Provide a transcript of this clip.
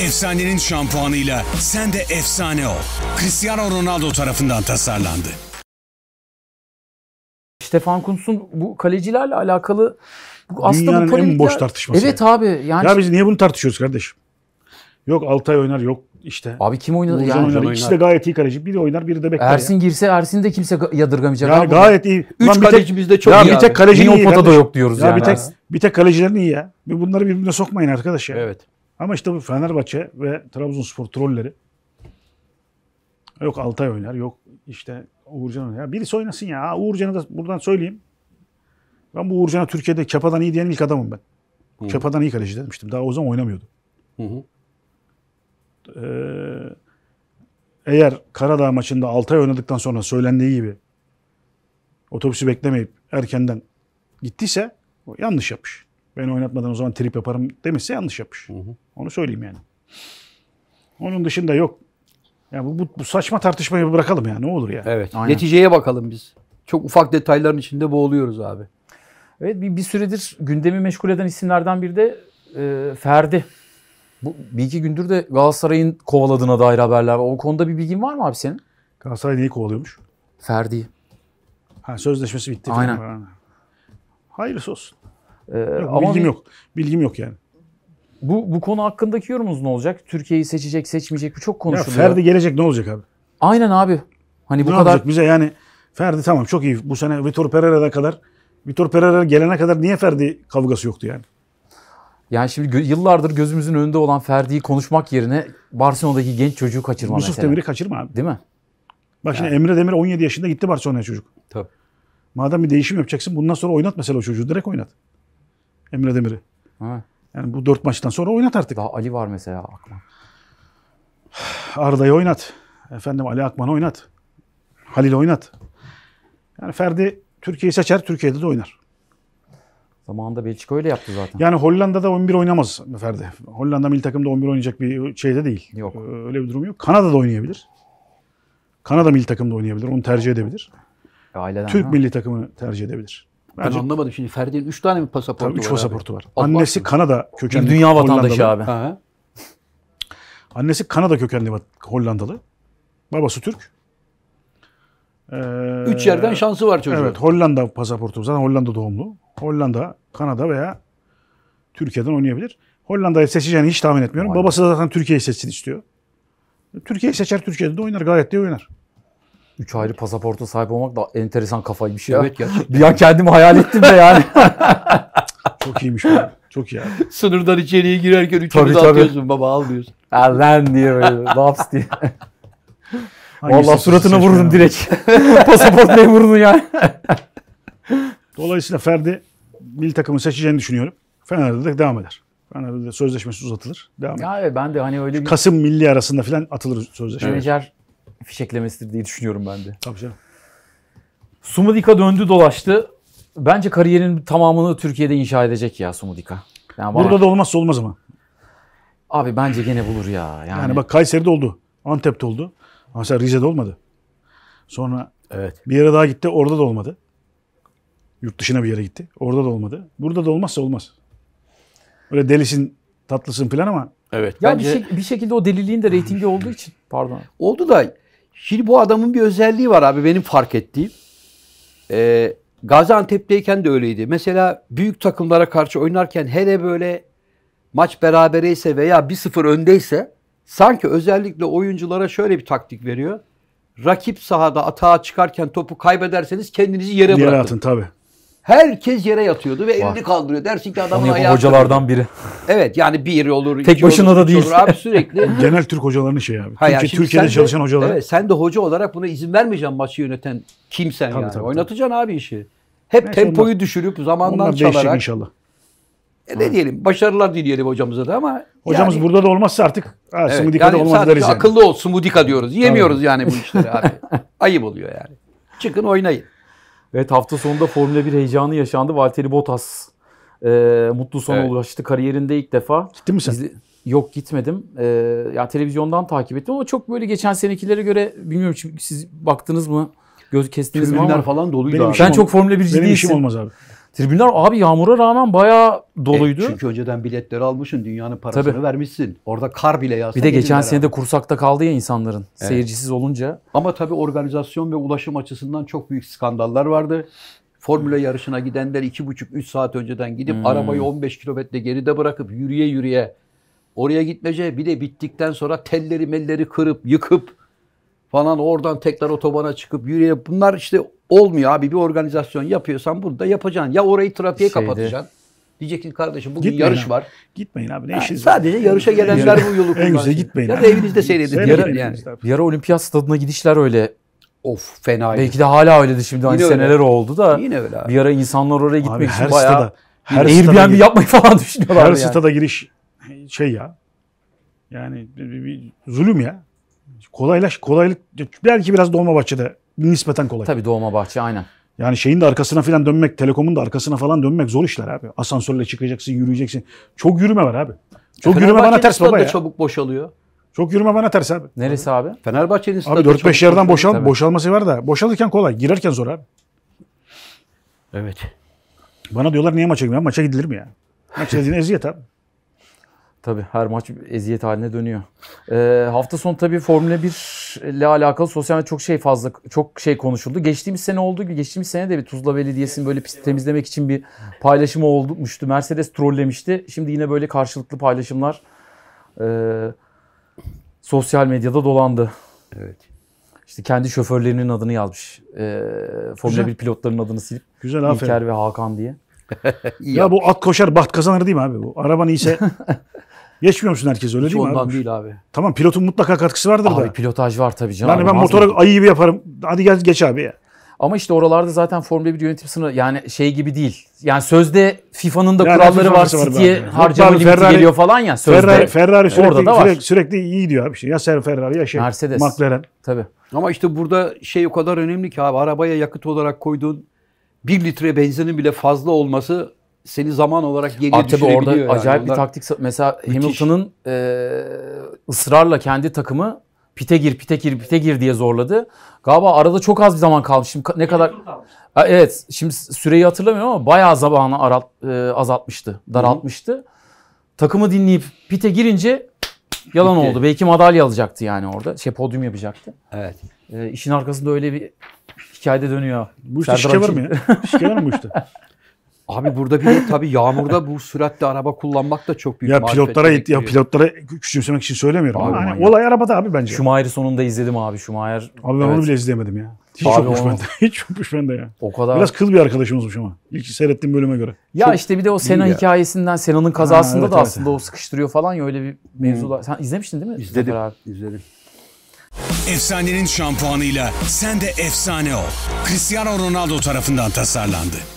Efsanenin şampuanıyla sen de efsane ol. Cristiano Ronaldo tarafından tasarlandı. Stefan Kuntz'un bu kalecilerle alakalı aslında dünyanın bu en boş tartışması. Evet abi. Yani ya biz niye bunu tartışıyoruz kardeşim? Yok Altay oynar, yok işte. Abi kim oynadı? Uğurcan yani oynar. İkisi de gayet iyi kaleci. Biri oynar, biri de bekler. Ersin ya girse Ersin de kimse yadırgamayacak. Yani abi gayet iyi. Üç kaleci bizde çok ya iyi. Ya bir tek kalecinin iyi kardeşim. Da yok diyoruz ya yani. Bir tek kalecilerin iyi ya. Bunları birbirine sokmayın arkadaş ya. Evet. Ama işte bu Fenerbahçe ve Trabzonspor trolleri. Yok Altay oynar, yok işte Uğurcan oynar. Ya birisi oynasın ya. Uğurcan'ı da buradan söyleyeyim. Ben bu Uğurcan'a Türkiye'de Kapa'dan iyi diyen ilk adamım ben. Hı. Kapa'dan iyi kaleci demiştim. Daha o zaman oynamıyordu. Hı hı. Eğer Karadağ maçında Altay oynadıktan sonra söylendiği gibi otobüsü beklemeyip erkenden gittiyse yanlış yapmış. Ben oynatmadan o zaman trip yaparım demişse yanlış yapmış. Hı hı. Onu söyleyeyim yani. Onun dışında yok. Yani bu saçma tartışmayı bırakalım ya, ne olur ya. Evet. Aynen. Neticeye bakalım biz. Çok ufak detayların içinde boğuluyoruz abi. Evet, bir süredir gündemi meşgul eden isimlerden biri de Ferdi. Bu bir iki gündür de Galatasaray'ın kovaladığına dair haberler var. O konuda bir bilgin var mı abi senin? Galatasaray neyi kovalıyormuş? Ferdi'yi. Ha, sözleşmesi bitti. Aynen. Falan. Hayırlısı olsun. Yok, bilgim yok. Bilgim yok yani. Bu konu hakkındaki yorumunuz ne olacak? Türkiye'yi seçecek, seçmeyecek, bu çok konuşuluyor. Ya Ferdi gelecek, ne olacak abi? Aynen abi. Hani bu ne kadar olacak bize yani? Ferdi tamam çok iyi. Bu sene Vitor Pereira gelene kadar niye Ferdi kavgası yoktu yani? Yani şimdi yıllardır gözümüzün önünde olan Ferdi'yi konuşmak yerine Barcelona'daki genç çocuğu kaçırma mesela. Yusuf Demir'i kaçırma abi. Değil mi? Bak şimdi yani. Emre Demir 17 yaşında gitti Barcelona'ya çocuk. Tabii. Madem bir değişim yapacaksın bundan sonra oynat mesela o çocuğu. Direkt oynat. Emre Demir'i. Ha. Yani bu 4 maçtan sonra oynat artık. Daha Ali var mesela Akman. Arda'yı oynat. Efendim Ali Akman'ı oynat. Halil oynat. Yani Ferdi Türkiye'yi seçer, Türkiye'de de oynar. Zamanında Belçika öyle yaptı zaten. Yani Hollanda'da 11 oynamaz Ferdi. Hollanda milli takımda 11 oynayacak bir şeyde değil. Yok. Öyle bir durum yok. Kanada'da oynayabilir. Kanada milli takımda oynayabilir. Onu tercih edebilir. Aileden, Türk milli takımını tercih edebilir. Bence... Ben anlamadım şimdi. Ferdi'nin 3 tane mi pasaportu var? 3 pasaportu var. Annesi Kanada kökenli. Dünya vatandaşı abi. Ha. Annesi Kanada kökenli Hollandalı. Babası Türk. 3 yerden şansı var çocuğun. Evet, Hollanda pasaportu. Zaten Hollanda doğumlu. Hollanda, Kanada veya Türkiye'den oynayabilir. Hollanda'yı seçeceğini hiç tahmin etmiyorum. Aynen. Babası da zaten Türkiye'yi seçsin istiyor. Türkiye'yi seçer, Türkiye'de de oynar. Gayet de oynar. 3 ayrı pasaporta sahip olmak da enteresan kafaymış ya. Evet gerçekten. Ya kendimi hayal ettim de yani. Çok iyiymiş bu. Çok iyi abi. Sınırdan içeriye girerken üçünü de atıyorsun baba, al diyorsun. Lan diye böyle. Laps diye. Vallahi suratına vururum direkt. Pasaport memurunu yani. Dolayısıyla Ferdi milli takımı seçeceğini düşünüyorum. Fener'de de devam eder. Fener'de de sözleşmesi uzatılır. Devam eder. Ya ben de hani öyle bir... Kasım milli arasında falan atılır sözleşme. Menajer fişeklemesidir diye düşünüyorum ben de. Tabii canım. Sumudica döndü dolaştı. Bence kariyerinin tamamını Türkiye'de inşa edecek ya Sumudica. Yani burada da olmazsa olmaz ama. Abi bence gene bulur ya. Yani bak Kayseri'de oldu. Antep'te oldu. Ama mesela Rize'de olmadı. Sonra evet. Bir yere daha gitti. Orada da olmadı. Yurt dışına bir yere gitti. Orada da olmadı. Burada da olmazsa olmaz. Öyle delisin, tatlısın falan ama. Evet. Ya bence... bir şekilde o deliliğin de reytingi olduğu için. Pardon. Oldu da şimdi bu adamın bir özelliği var abi benim fark ettiğim. Gaziantep'teyken de öyleydi. Mesela büyük takımlara karşı oynarken hele böyle maç berabereyse veya 1-0 öndeyse sanki özellikle oyunculara şöyle bir taktik veriyor. Rakip sahada atağa çıkarken topu kaybederseniz kendinizi yere bırakın. Yere atın tabii. Herkes yere yatıyordu ve elini kaldırıyor. Dersin ki adamın ayağı. Hocalardan biri. Evet yani bir olur. Tek başına olur, da değil. Abi sürekli. Genel Türk hocalarının şeyi abi. Hayır, Türkiye'de çalışan hocalar. Evet, sen de hoca olarak buna izin vermeyeceksin maçı yöneten kimsen tabii, yani. Tabii, oynatacaksın tabii. Abi işi. Hep neyse tempoyu onlar, düşürüp zamandan çalarak. İnşallah. Ne diyelim? Başarılar dileyelim hocamıza da ama. Hocamız yani, burada da olmazsa artık Sumudica'da yani olmaz deriz. Akıllı ol Sumudica diyoruz. Yemiyoruz yani bu işleri abi. Ayıp oluyor yani. Çıkın oynayın. Evet, hafta sonunda Formula 1 heyecanı yaşandı. Valtteri Bottas mutlu sona ulaştı. Kariyerinde ilk defa. Gittin mi sen? Yok gitmedim. Ya televizyondan takip ettim ama çok böyle geçen senekilere göre bilmiyorum siz baktınız mı? Göz kestiniz mi? Tribünler falan doluydu. Ben çok Formula 1'ci değilsin. Benim işim olmaz abi. Tribünler abi yağmura rağmen bayağı doluydu. Çünkü önceden biletleri almışsın, dünyanın parasını tabii vermişsin. Orada kar bile yağsa. Bir de geçen sene de kursakta kaldı ya insanların, evet, seyircisiz olunca. Ama tabii organizasyon ve ulaşım açısından çok büyük skandallar vardı. Formula yarışına gidenler 2,5-3 saat önceden gidip arabayı 15 kilometre geride bırakıp yürüye yürüye oraya gitmece, bir de bittikten sonra telleri melleri kırıp yıkıp falan oradan tekrar otobana çıkıp yürüye, bunlar işte olmuyor abi. Bir organizasyon yapıyorsan burada yapacaksın. Ya orayı trafiğe kapatacaksın. Diyeceksin kardeşim bugün gitmeyin yarış abi var. Gitmeyin abi, ne işiniz var? Sadece yarışa gelenler bu yolu kullanıyor. En güzel gitmeyin. Ya da evinizde seyredin yani. Bir ara Olimpiyat Stadı'na gidişler öyle. Of fena. Belki de hala öyledir şimdi. Hani seneler öyle oldu da. Yine öyle abi. Bir ara insanlar oraya gitmek abi için bayağı Airbnb yapmayı falan düşünüyorlar. Her yani stada giriş şey ya. Yani bir zulüm ya. Kolaylık belki biraz Dolmabahçe'de nispeten kolay. Tabii Dolmabahçe aynen. Yani şeyin de arkasına falan dönmek, Telekom'un da arkasına falan dönmek zor işler abi. Asansörle çıkacaksın, yürüyeceksin. Çok yürüme var abi. Çok yürüme bana ters baba ya. Çabuk boşalıyor. Çok yürüme bana ters abi. Neresi abi? Fenerbahçe'nin stadı. Abi 4-5 yerden boşalması var da boşalırken kolay, girerken zor abi. Evet. Bana diyorlar niye maça girmiyor? Maça gidilir mi ya? Maç dediğin eziyet abi. Tabii her maç eziyet haline dönüyor. Hafta sonu tabii Formula 1 ile alakalı sosyal medyada çok şey konuşuldu. Geçtiğimiz sene de bir Tuzla Belediyesi'nin böyle pist temizlemek için bir paylaşımı olmuştu. Mercedes trollemişti. Şimdi yine böyle karşılıklı paylaşımlar sosyal medyada dolandı. Evet. İşte kendi şoförlerinin adını yazmış. Formula güzel 1 pilotlarının adını silip güzel, İlker aferin ve Hakan diye. Ya bu at koşar baht kazanır değil mi abi bu? Araban iyiyse geçmiyor musun herkes öyle hiç değil mi abi? Ondan değil abi. Tamam, pilotun mutlaka katkısı vardır abi da. Abi pilotaj var tabii canım. Yani ben motora ayı gibi yaparım. Hadi gel geç abi ya. Ama işte oralarda zaten Formula 1 yönetim sınırı yani şey gibi değil. Yani sözde FIFA'nın da yani kuralları var. City'ye harcama limiti geliyor falan ya sözde. Ferrari sürekli iyi diyor abi. Ya Ferrari ya şey Mercedes, McLaren. Tabii. Ama işte burada şey o kadar önemli ki abi, arabaya yakıt olarak koyduğun 1 litre benzinin bile fazla olması seni zaman olarak geriye düşürebiliyor. Orada yani acayip bir taktik. Mesela Hamilton'ın ısrarla kendi takımı pite gir diye zorladı. Galiba arada çok az bir zaman kalmış. Şimdi ne kadar? Evet, şimdi süreyi hatırlamıyorum ama bayağı zamanı azaltmıştı, daraltmıştı. Hı-hı. Takımı dinleyip pite girince yalan oldu. Belki madalya alacaktı yani orada. Podyum yapacaktı. Evet. İşin arkasında öyle bir hikayede dönüyor. Bu işte şike var mı ya? Şike var mı bu işte? Abi burada bir de tabii yağmurda bu süratle araba kullanmak da çok büyük marifet. Ya pilotlara küçümsemek için söylemiyorum. Abi, yani olay arabada abi bence. Şumayer'i sonunda izledim abi. Şumayer. Abi ben onu bile izleyemedim ya. Hiç yokmuş bende ya. O kadar. Biraz kıl bir arkadaşımızmış ama. İlk seyrettiğim bölüme göre. Ya çok işte bir de o Sena hikayesinden, Sena'nın kazasında evet, da aslında o sıkıştırıyor falan ya, öyle bir mevzular. Sen izlemiştin değil mi? İzledim. Efsanenin şampuanıyla sen de efsane ol. Cristiano Ronaldo tarafından tasarlandı.